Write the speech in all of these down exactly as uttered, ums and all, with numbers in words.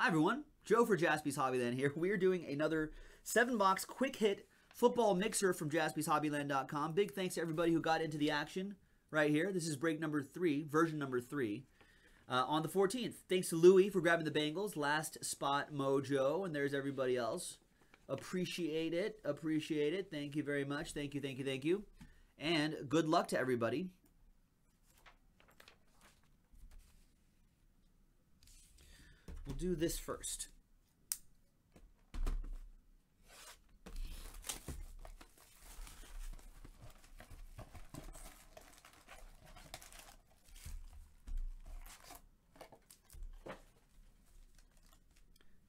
Hi everyone, Joe for Jaspy's Hobbyland here. We're doing another seven box quick hit football mixer from jaspy's hobbyland dot com. Big thanks to everybody who got into the action right here. This is break number three, version number three, uh, on the fourteenth. Thanks to Louie for grabbing the Bengals, last spot mojo, and there's everybody else. Appreciate it, appreciate it. Thank you very much. Thank you, thank you, thank you. And good luck to everybody. We'll do this first.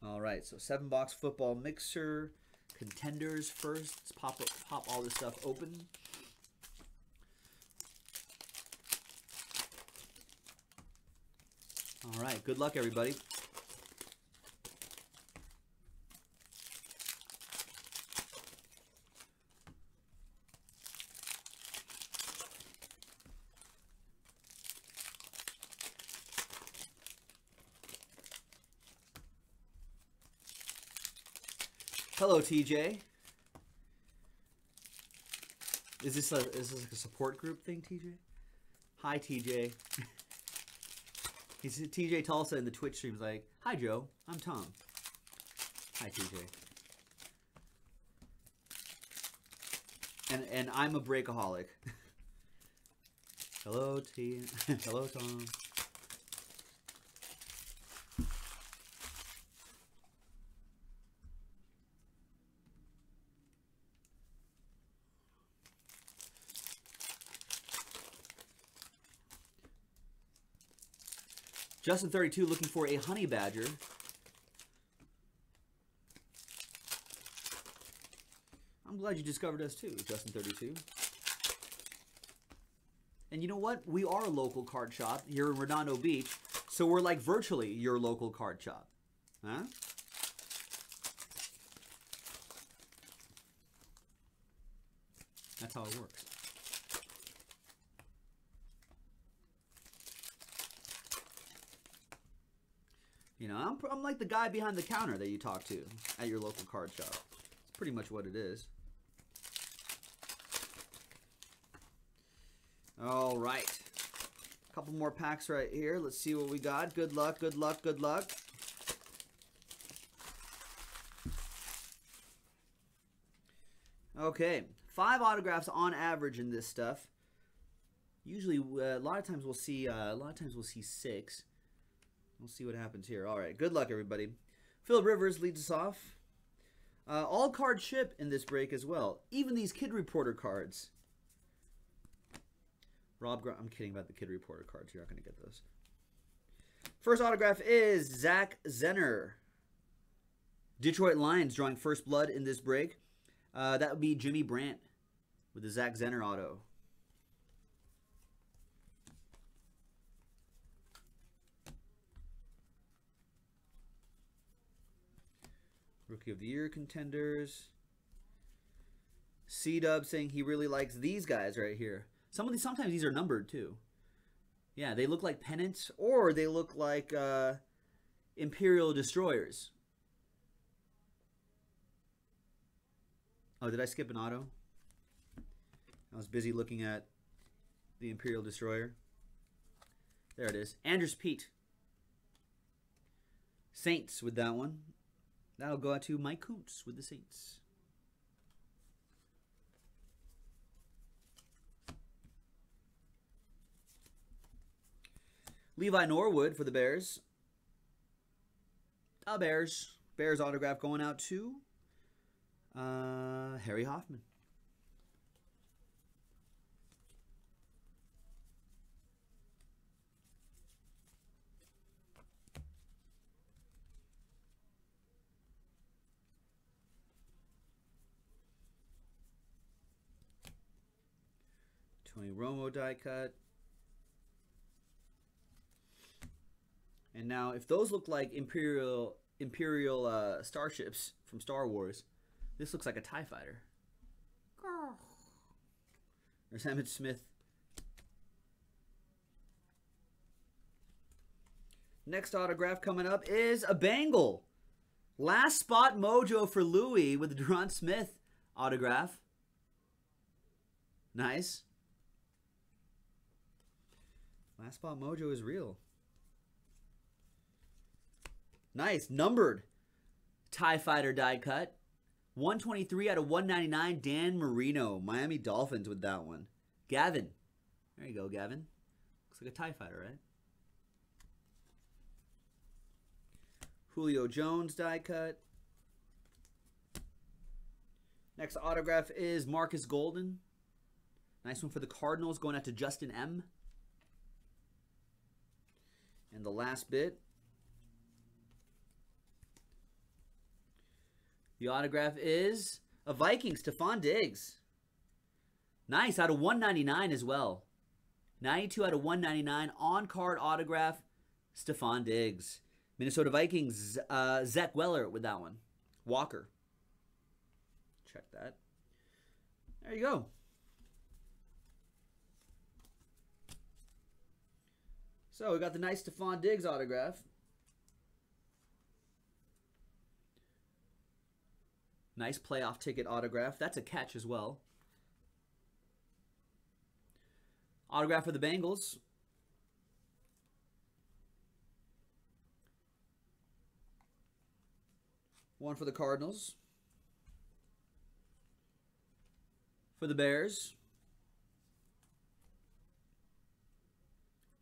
All right, so seven box football mixer, contenders first. Let's pop up, pop all this stuff open. All right, good luck everybody. Hello, T J. Is this, a, is this like a support group thing, T J? Hi, T J. He's T J Tulsa in the Twitch stream. He's like, hi, Joe. I'm Tom. Hi, T J. And and I'm a breakaholic. Hello, T. Hello, Tom. Justin thirty-two looking for a honey badger. I'm glad you discovered us too, Justin thirty-two. And you know what? We are a local card shop here in Redondo Beach, so we're like virtually your local card shop. Huh? That's how it works. You know, I'm, I'm like the guy behind the counter that you talk to at your local card shop. It's pretty much what it is. All right. A couple more packs right here. Let's see what we got. Good luck, good luck, good luck. Okay. Five autographs on average in this stuff. Usually, uh, a lot of times we'll see, uh, a lot of times we'll see six. We'll see what happens here. All right. Good luck, everybody. Philip Rivers leads us off. Uh, all card ship in this break as well. Even these Kid Reporter cards. Rob, Gr I'm kidding about the Kid Reporter cards. You're not going to get those. First autograph is Zach Zenner. Detroit Lions drawing first blood in this break. Uh, that would be Jimmy Brandt with the Zach Zenner auto. Rookie of the Year contenders. C-Dub saying he really likes these guys right here. Some of these, sometimes these are numbered too. Yeah, they look like pennants or they look like uh, Imperial Destroyers. Oh, did I skip an auto? I was busy looking at the Imperial Destroyer. There it is. Anders Pete. Saints with that one. That'll go out to Mike Coots with the Saints. Levi Norwood for the Bears. The Bears. Bears autograph going out to uh, Harry Hoffman. Tony Romo die cut. And now if those look like Imperial Imperial uh, starships from Star Wars, this looks like a TIE fighter. There's Emmett Smith. Next autograph coming up is a Bengal. Last spot mojo for Louis with the Durant Smith autograph. Nice. Last spot mojo is real. Nice. Numbered TIE Fighter die cut. one twenty-three out of one ninety-nine. Dan Marino. Miami Dolphins with that one. Gavin. There you go, Gavin. Looks like a TIE Fighter, right? Julio Jones die cut. Next autograph is Marcus Golden. Nice one for the Cardinals, going out to Justin M. And the last bit. The autograph is a Viking, Stephon Diggs. Nice, out of one ninety-nine as well. ninety-two out of one ninety-nine, on-card autograph, Stephon Diggs. Minnesota Vikings, uh, Zach Weller with that one. Walker. Check that. There you go. So we got the nice Stephon Diggs autograph. Nice playoff ticket autograph. That's a catch as well. Autograph for the Bengals. One for the Cardinals. For the Bears.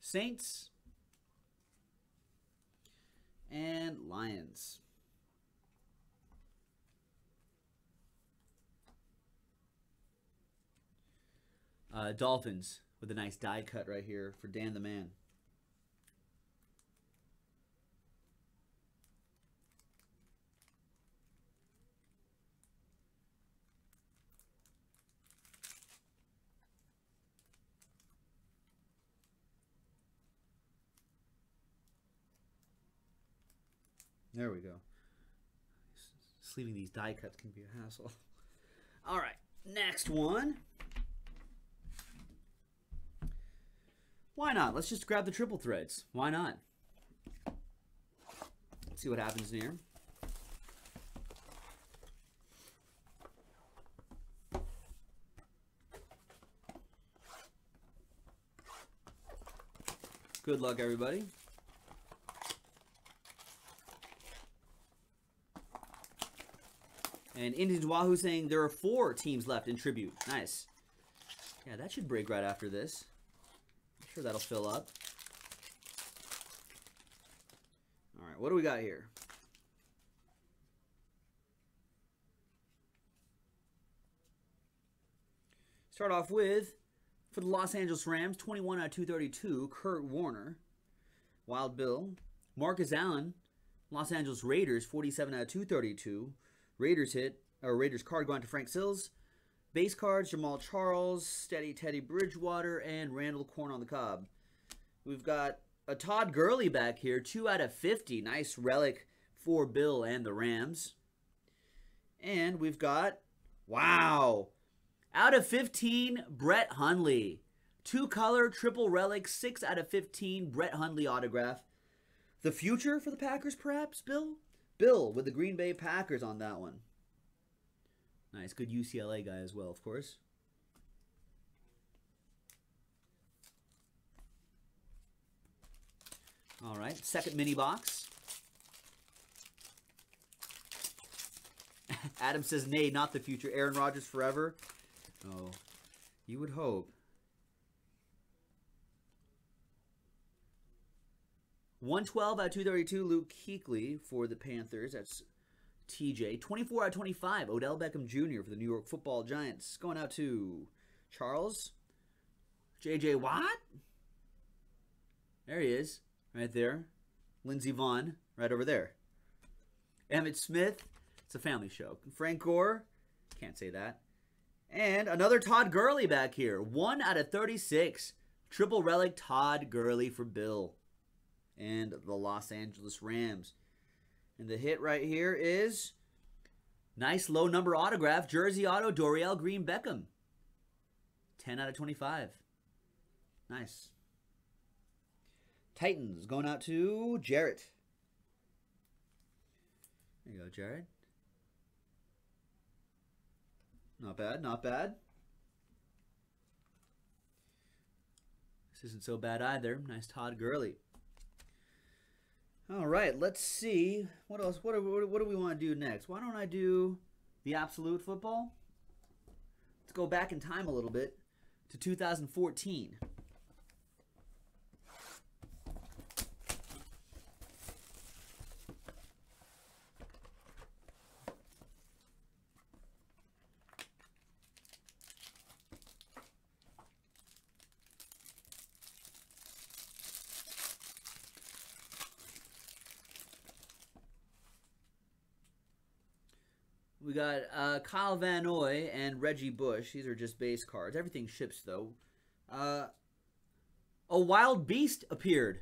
Saints. And Lions. Uh, Dolphins with a nice die cut right here for Dan the Man. There we go. Sleeving these die cuts can be a hassle. All right, next one. Why not? Let's just grab the triple threads. Why not? Let's see what happens in here. Good luck, everybody. And Indians Wahoo saying there are four teams left in tribute. Nice. Yeah, that should break right after this. Sure, that'll fill up. All right, what do we got here? Start off with, for the Los Angeles Rams, twenty-one out of two thirty-two, Kurt Warner. Wild Bill. Marcus Allen, Los Angeles Raiders, forty-seven out of two thirty-two. Raiders hit, or Raiders card going to Frank Sills. Base cards, Jamal Charles, Steady Teddy Bridgewater, and Randall Corn on the Cob. We've got a Todd Gurley back here, two out of fifty. Nice relic for Bill and the Rams. And we've got, wow, out of fifteen, Brett Hundley. Two-color, triple relic, six out of fifteen, Brett Hundley autograph. The future for the Packers, perhaps, Bill? Bill with the Green Bay Packers on that one. Nice, good U C L A guy as well, of course. All right, second mini box. Adam says, nay, not the future. Aaron Rodgers forever. Oh, you would hope. one twelve out of two thirty-two, Luke Kuechly for the Panthers. That's T J. twenty-four out of twenty-five, Odell Beckham Junior for the New York Football Giants. Going out to Charles. J J Watt? There he is, right there. Lindsey Vonn, right over there. Emmett Smith. It's a family show. Frank Gore. Can't say that. And another Todd Gurley back here. one out of thirty-six. Triple relic Todd Gurley for Bill and the Los Angeles Rams. And the hit right here is nice low number autograph, jersey auto, Doriel Green Beckham. ten out of twenty-five. Nice. Titans going out to Jarrett. There you go, Jarrett. Not bad, not bad. This isn't so bad either. Nice Todd Gurley. All right, let's see. What else? What do, what do we want to do next? Why don't I do the absolute football? Let's go back in time a little bit to two thousand fourteen. We got uh, Kyle Van Noy and Reggie Bush. These are just base cards. Everything ships, though. Uh, a Wild Beast appeared.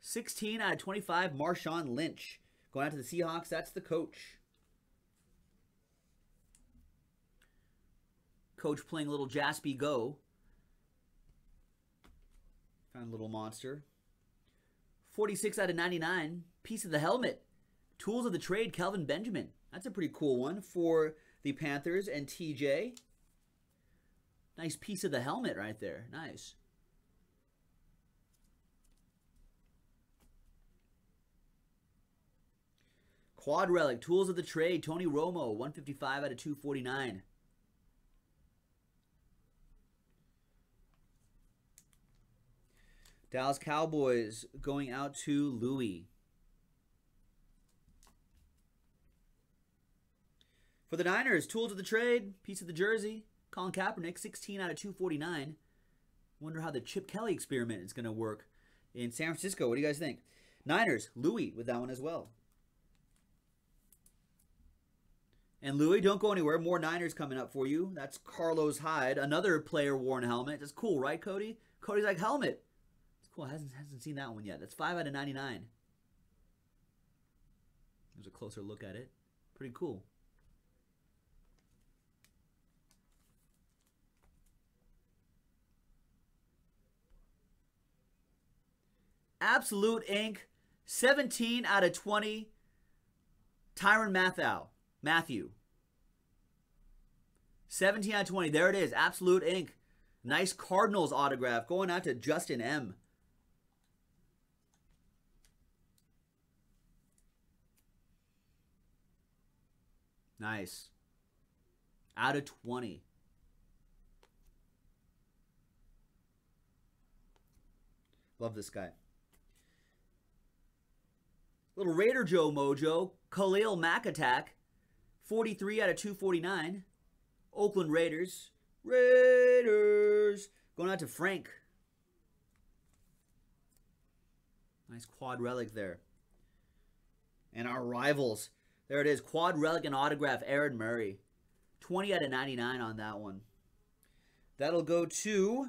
sixteen out of twenty-five, Marshawn Lynch. Going out to the Seahawks, that's the coach. Coach playing little Jaspy Go. Found a little monster. forty-six out of ninety-nine, piece of the helmet. Tools of the trade, Kelvin Benjamin. That's a pretty cool one for the Panthers and T J. Nice piece of the helmet right there. Nice. Quad relic, tools of the trade, Tony Romo, one fifty-five out of two forty-nine. Dallas Cowboys going out to Louis. For the Niners, tools of the trade, piece of the jersey, Colin Kaepernick, sixteen out of two forty-nine. Wonder how the Chip Kelly experiment is going to work in San Francisco. What do you guys think? Niners, Louis with that one as well. And Louis, don't go anywhere. More Niners coming up for you. That's Carlos Hyde, another player worn helmet. That's cool, right, Cody? Cody's like, helmet. It's cool. Hasn't, hasn't seen that one yet. That's five out of ninety-nine. There's a closer look at it. Pretty cool. Absolute Incorporated, seventeen out of twenty, Tyrann Mathieu. Matthew. seventeen out of twenty. There it is. Absolute Incorporated. Nice Cardinals autograph going out to Justin M. Nice. out of twenty. Love this guy. Little Raider Joe Mojo, Khalil Mack attack, forty-three out of two forty-nine. Oakland Raiders. Raiders. Going out to Frank. Nice quad relic there. And our rivals. There it is. Quad relic and autograph, Aaron Murray. twenty out of ninety-nine on that one. That'll go to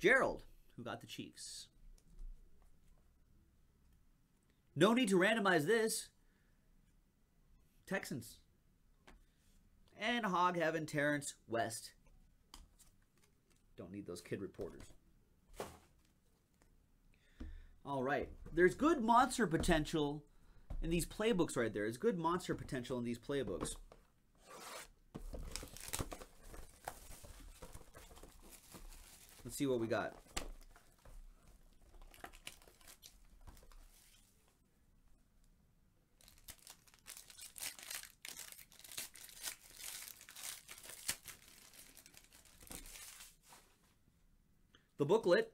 Gerald, who got the Chiefs. No need to randomize this. Texans. And Hog Heaven, Terrence West. Don't need those kid reporters. All right. There's good monster potential in these playbooks right there. There's good monster potential in these playbooks. Let's see what we got. The booklet,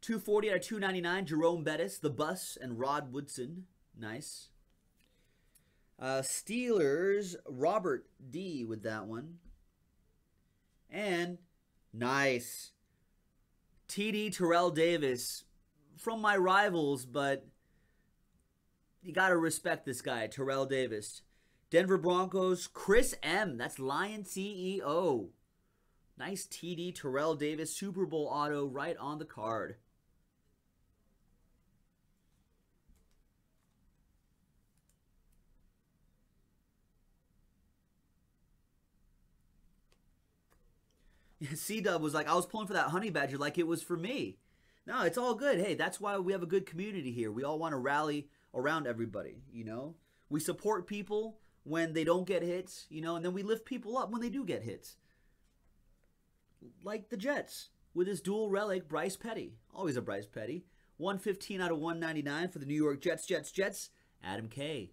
two forty out of two ninety-nine, Jerome Bettis, The Bus, and Rod Woodson. Nice. Uh, Steelers, Robert D with that one. And nice. T D Terrell Davis, from my rivals, but you got to respect this guy, Terrell Davis. Denver Broncos, Chris M. That's Lion C E O. Nice T D Terrell Davis Super Bowl auto right on the card. C-Dub was like, I was pulling for that honey badger like it was for me. No, it's all good. Hey, that's why we have a good community here. We all want to rally around everybody, you know? We support people when they don't get hits, you know, and then we lift people up when they do get hits. Like the Jets with his dual relic, Bryce Petty. Always a Bryce Petty. one fifteen out of one ninety-nine for the New York Jets, Jets, Jets. Adam K.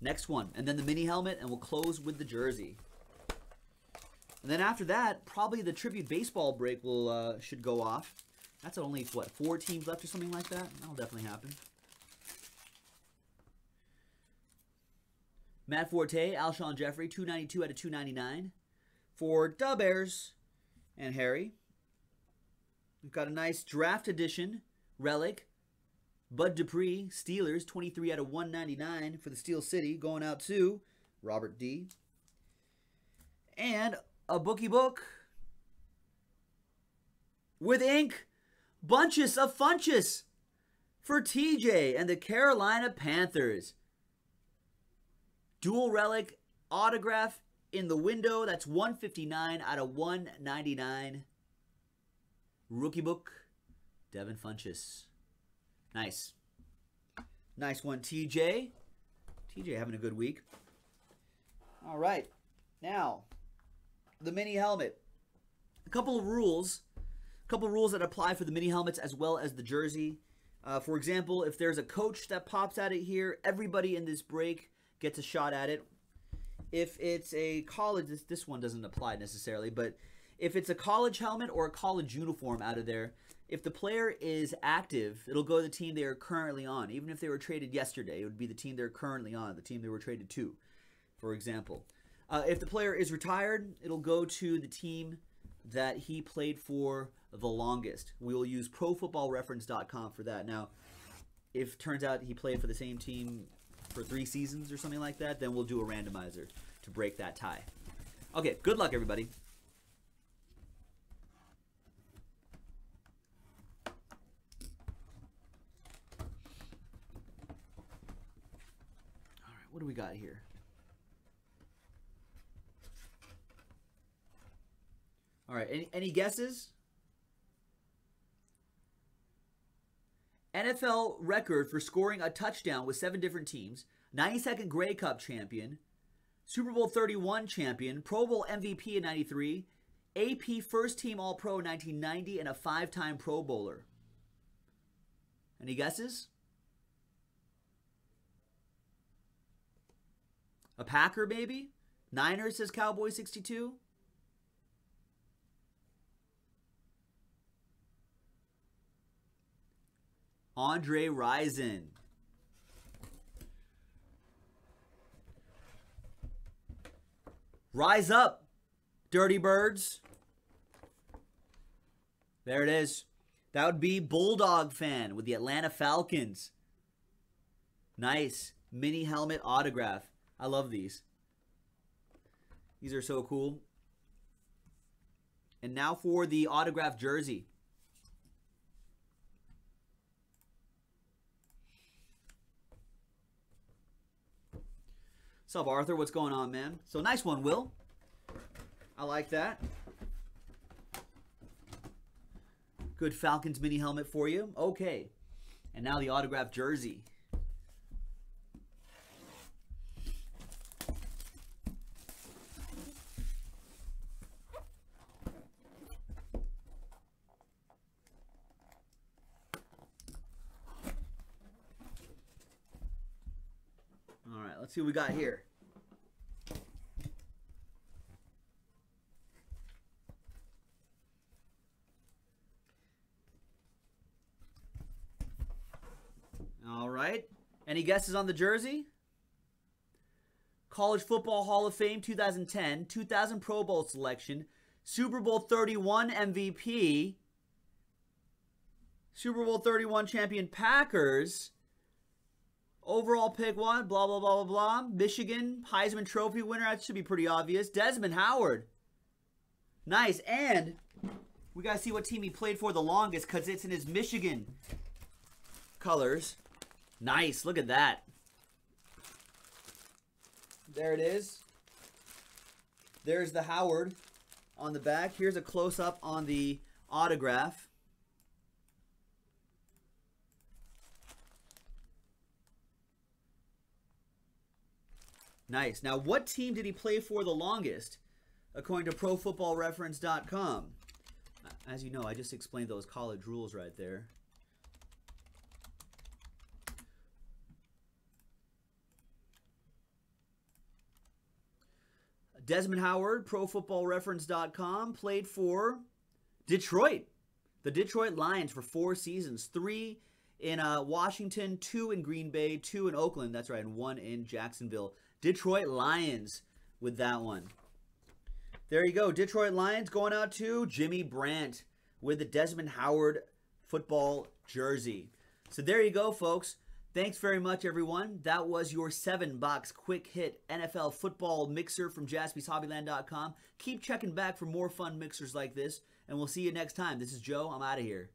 Next one, and then the mini helmet, and we'll close with the jersey. And then after that, probably the tribute baseball break will uh, should go off. That's only, what, four teams left or something like that? That'll definitely happen. Matt Forte, Alshon Jeffrey, two ninety-two out of two ninety-nine for Dub Bears and Harry. We've got a nice draft edition relic. Bud Dupree, Steelers, twenty-three out of one ninety-nine for the Steel City, going out to Robert D. And a bookie book with ink, bunches of funches for T J and the Carolina Panthers. Dual relic autograph in the window. That's one fifty-nine out of one ninety-nine. Rookie book, Devin Funches. Nice. Nice one, T J. T J having a good week. All right. Now, the mini helmet. A couple of rules. A couple of rules that apply for the mini helmets as well as the jersey. Uh, for example, if there's a coach that pops at it here, everybody in this break gets a shot at it. If it's a college, this, this one doesn't apply necessarily, but if it's a college helmet or a college uniform out of there, if the player is active, it'll go to the team they are currently on. Even if they were traded yesterday, it would be the team they're currently on, the team they were traded to, for example. Uh, if the player is retired, it'll go to the team that he played for the longest. We will use pro football reference dot com for that. Now, if it turns out he played for the same team for three seasons or something like that, then we'll do a randomizer to break that tie. Okay, good luck, everybody. What do we got here? All right, any, any guesses? N F L record for scoring a touchdown with seven different teams, ninety-second Grey Cup champion, Super Bowl thirty-one champion, Pro Bowl M V P in ninety-three, A P First Team All-Pro in nineteen ninety, and a five-time Pro Bowler. Any guesses? A Packer, maybe? Niners, says Cowboy sixty-two. Andre Rison. Rise up, Dirty Birds. There it is. That would be Bulldog Fan with the Atlanta Falcons. Nice. Mini helmet autograph. I love these. These are so cool. And now for the autographed jersey. Sup, Arthur? What's going on, man? So nice one, Will. I like that. Good Falcons mini helmet for you. Okay. And now the autographed jersey. See what we got here. All right. Any guesses on the jersey? College Football Hall of Fame two thousand ten, two thousand Pro Bowl selection, Super Bowl thirty-one M V P, Super Bowl thirty-one champion Packers. Overall pick one, blah, blah, blah, blah, blah. Michigan, Heisman Trophy winner. That should be pretty obvious. Desmond Howard. Nice. And we got to see what team he played for the longest because it's in his Michigan colors. Nice. Look at that. There it is. There's the Howard on the back. Here's a close-up on the autograph. Nice. Now, what team did he play for the longest, according to pro football reference dot com? As you know, I just explained those college rules right there. Desmond Howard, pro football reference dot com, played for Detroit. The Detroit Lions for four seasons. Three in uh, Washington, two in Green Bay, two in Oakland. That's right, and one in Jacksonville. Detroit Lions with that one. There you go. Detroit Lions going out to Jimmy Brandt with the Desmond Howard football jersey. So there you go, folks. Thanks very much, everyone. That was your seven box quick hit N F L football mixer from jaspys hobbyland dot com. Keep checking back for more fun mixers like this, and we'll see you next time. This is Joe. I'm out of here.